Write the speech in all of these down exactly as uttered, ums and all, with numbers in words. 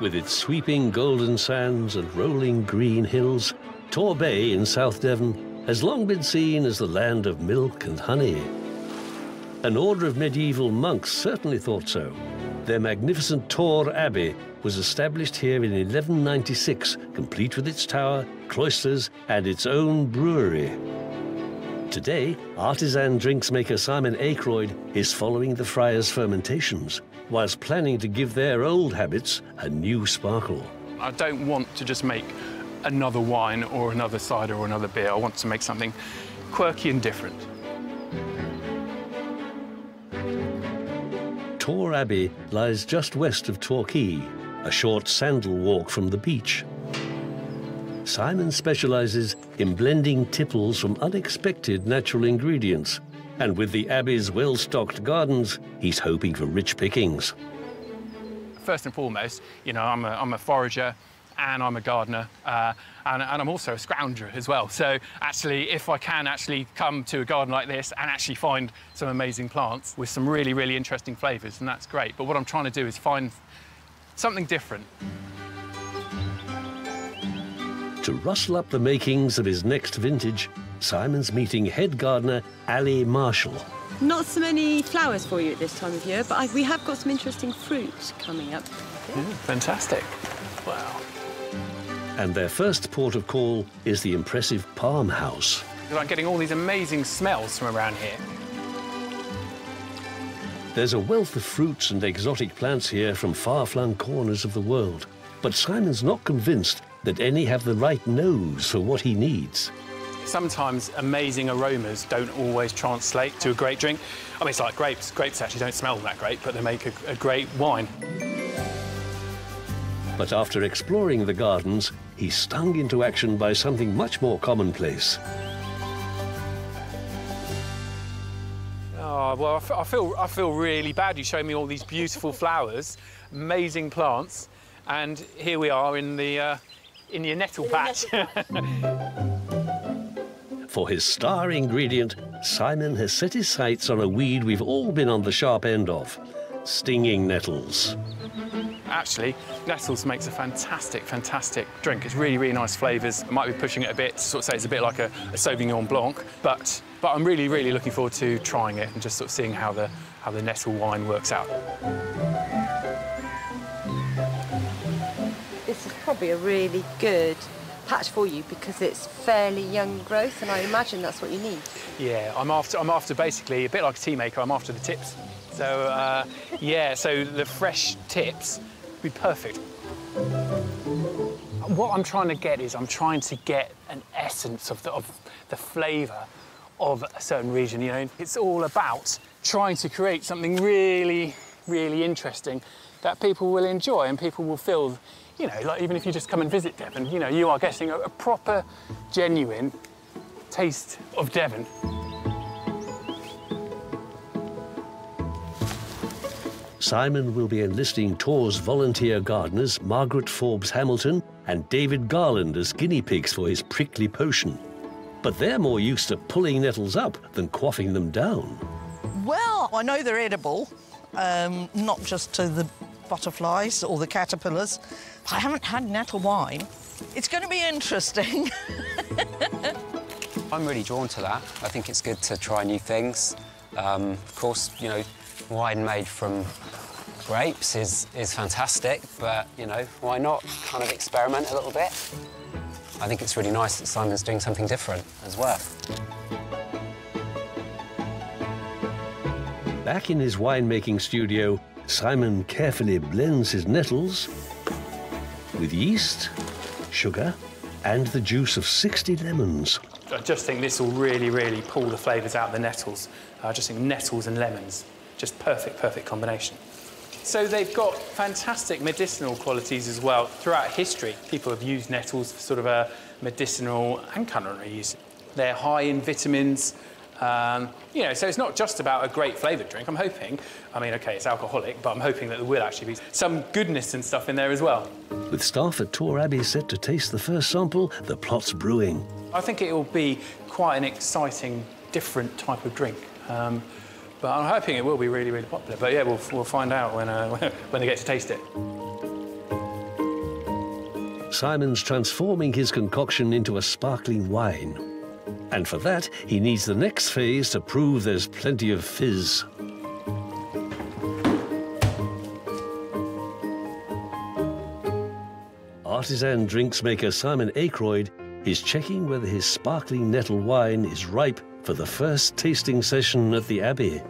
With its sweeping golden sands and rolling green hills, Tor Bay in South Devon has long been seen as the land of milk and honey. An order of medieval monks certainly thought so. Their magnificent Torre Abbey was established here in eleven ninety-six, complete with its tower, cloisters, and its own brewery. Today, artisan drinks maker Simon Aykroyd is following the friars' fermentations, whilst planning to give their old habits a new sparkle. I don't want to just make another wine or another cider or another beer. I want to make something quirky and different. Torre Abbey lies just west of Torquay, a short sandal walk from the beach. Simon specialises in blending tipples from unexpected natural ingredients, and with the Abbey's well-stocked gardens, he's hoping for rich pickings. First and foremost, you know, I'm a, I'm a forager and I'm a gardener, uh, and, and I'm also a scrounger as well. So actually, if I can actually come to a garden like this and actually find some amazing plants with some really, really interesting flavours, and that's great. But what I'm trying to do is find something different. To rustle up the makings of his next vintage, Simon's meeting head gardener Ali Marshall. Not so many flowers for you at this time of year, but I, we have got some interesting fruit coming up. Yeah, fantastic. Wow. And their first port of call is the impressive palm house. I'm getting all these amazing smells from around here. There's a wealth of fruits and exotic plants here from far-flung corners of the world, but Simon's not convinced that any have the right nose for what he needs. Sometimes amazing aromas don't always translate to a great drink. I mean, it's like grapes. Grapes actually don't smell that great, but they make a, a great wine. But after exploring the gardens, he's stung into action by something much more commonplace. Oh, well, I feel, I feel really bad. You show me all these beautiful flowers, amazing plants, and here we are in the... Uh, in your nettle patch. For his star ingredient, Simon has set his sights on a weed we've all been on the sharp end of, stinging nettles. Actually, nettles makes a fantastic, fantastic drink. It's really, really nice flavours. I might be pushing it a bit, sort of say it's a bit like a, a Sauvignon Blanc, but, but I'm really, really looking forward to trying it and just sort of seeing how the, how the nettle wine works out. This is probably a really good patch for you because it's fairly young growth, and I imagine that's what you need. Yeah, I'm after, I'm after basically, a bit like a tea maker, I'm after the tips. So, uh, yeah, so the fresh tips would be perfect. What I'm trying to get is I'm trying to get an essence of the, of the flavour of a certain region, you know. It's all about trying to create something really, really interesting that people will enjoy and people will feel. You know, like even if you just come and visit Devon, you know, you are getting a, a proper, genuine taste of Devon. Simon will be enlisting Tor's volunteer gardeners Margaret Forbes Hamilton and David Garland as guinea pigs for his prickly potion. But they're more used to pulling nettles up than quaffing them down. Well, I know they're edible, um, not just to the butterflies or the caterpillars. I haven't had nettle wine. It's going to be interesting. I'm really drawn to that. I think it's good to try new things. Um, of course, you know, wine made from grapes is, is fantastic, but, you know, why not kind of experiment a little bit? I think it's really nice that Simon's doing something different as well. Back in his winemaking studio, Simon carefully blends his nettles with yeast, sugar, and the juice of sixty lemons. I just think this will really, really pull the flavours out of the nettles. I just think nettles and lemons, just perfect, perfect combination. So they've got fantastic medicinal qualities as well. Throughout history, people have used nettles for sort of a medicinal and culinary use. They're high in vitamins. Um, you know, so it's not just about a great flavoured drink. I'm hoping, I mean, OK, it's alcoholic, but I'm hoping that there will actually be some goodness and stuff in there as well. With staff at Torre Abbey set to taste the first sample, the plot's brewing. I think it will be quite an exciting, different type of drink. Um, but I'm hoping it will be really, really popular. But, yeah, we'll, we'll find out when, uh, when they get to taste it. Simon's transforming his concoction into a sparkling wine. And for that, he needs the next phase to prove there's plenty of fizz. Artisan drinks maker Simon Aykroyd is checking whether his sparkling nettle wine is ripe for the first tasting session at the Abbey.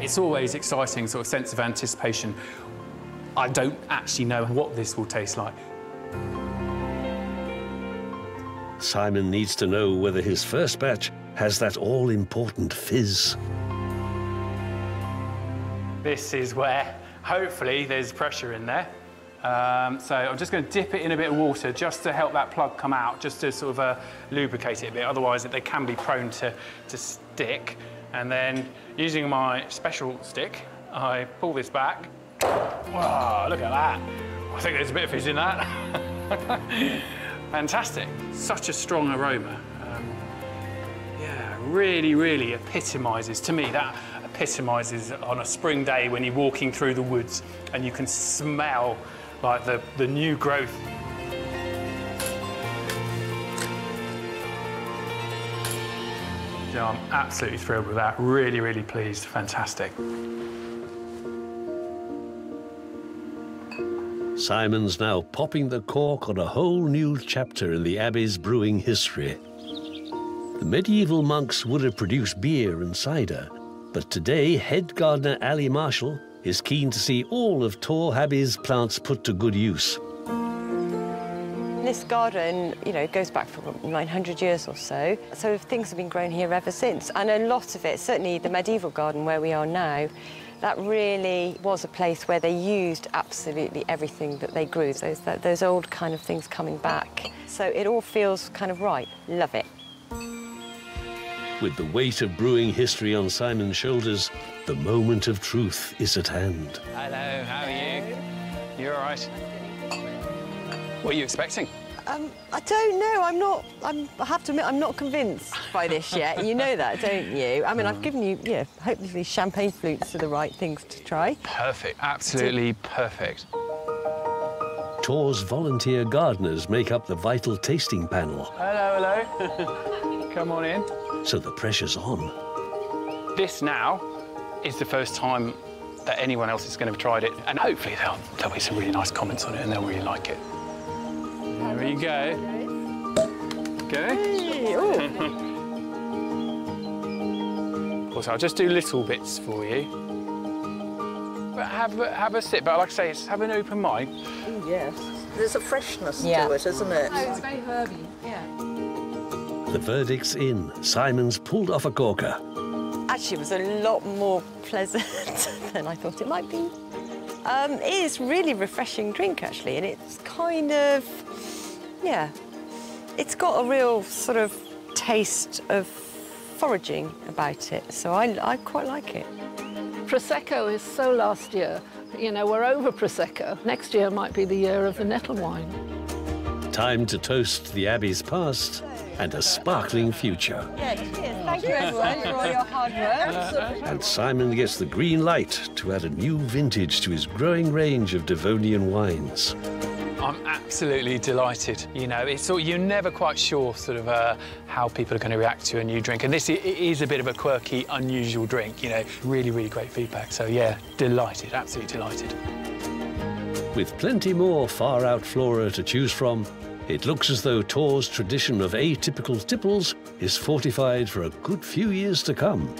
It's always exciting, sort of sense of anticipation. I don't actually know what this will taste like. Simon needs to know whether his first batch has that all-important fizz. This is where, hopefully, there's pressure in there. Um, so I'm just going to dip it in a bit of water just to help that plug come out, just to sort of uh, lubricate it a bit. Otherwise, they can be prone to, to stick. And then, using my special stick, I pull this back. Wow, look at that. I think there's a bit of fizz in that. Fantastic. Such a strong aroma. Um, yeah, really, really epitomises, to me, that epitomises on a spring day when you're walking through the woods and you can smell like the, the new growth. Yeah, I'm absolutely thrilled with that. Really, really pleased. Fantastic. Simon's now popping the cork on a whole new chapter in the Abbey's brewing history. The medieval monks would have produced beer and cider, but today head gardener Ali Marshall is keen to see all of Tor Abbey's plants put to good use. This garden, you know, goes back for nine hundred years or so, so things have been grown here ever since. And a lot of it, certainly the medieval garden where we are now, that really was a place where they used absolutely everything that they grew, those, those old kind of things coming back. So it all feels kind of right. Love it. With the weight of brewing history on Simon's shoulders, the moment of truth is at hand. Hello, how are you? You all right? What are you expecting? Um, I don't know. I'm not. I'm, I have to admit, I'm not convinced by this yet. You know that, don't you? I mean, I've given you, yeah, hopefully champagne flutes are the right things to try. Perfect. Absolutely perfect. Tor's volunteer gardeners make up the vital tasting panel. Hello, hello. Come on in. So the pressure's on. This now is the first time that anyone else is going to have tried it, and hopefully there'll, there'll be some really nice comments on it, and they'll really like it. There you go. Okay. Hey, also, I'll just do little bits for you. But have a, have a sip. But like I say, it's have an open mind. Ooh, yes. There's a freshness yeah. to it, isn't it? Oh, it's very herby. Yeah. The verdict's in. Simon's pulled off a corker. Actually, it was a lot more pleasant than I thought it might be. Um, it is really refreshing drink actually, and it's kind of. Yeah, it's got a real sort of taste of foraging about it, so I, I quite like it. Prosecco is so last year. You know, we're over Prosecco. Next year might be the year of the nettle wine. Time to toast the Abbey's past and a sparkling future. Yeah, cheers. Thank you, everyone, for all your hard work. And Simon gets the green light to add a new vintage to his growing range of Devonian wines. I'm absolutely delighted. You know, it's sort of, you're never quite sure sort of uh, how people are going to react to a new drink, and this it is a bit of a quirky, unusual drink. You know, really, really great feedback. So yeah, delighted, absolutely delighted. With plenty more far-out flora to choose from, it looks as though Tor's tradition of atypical tipples is fortified for a good few years to come.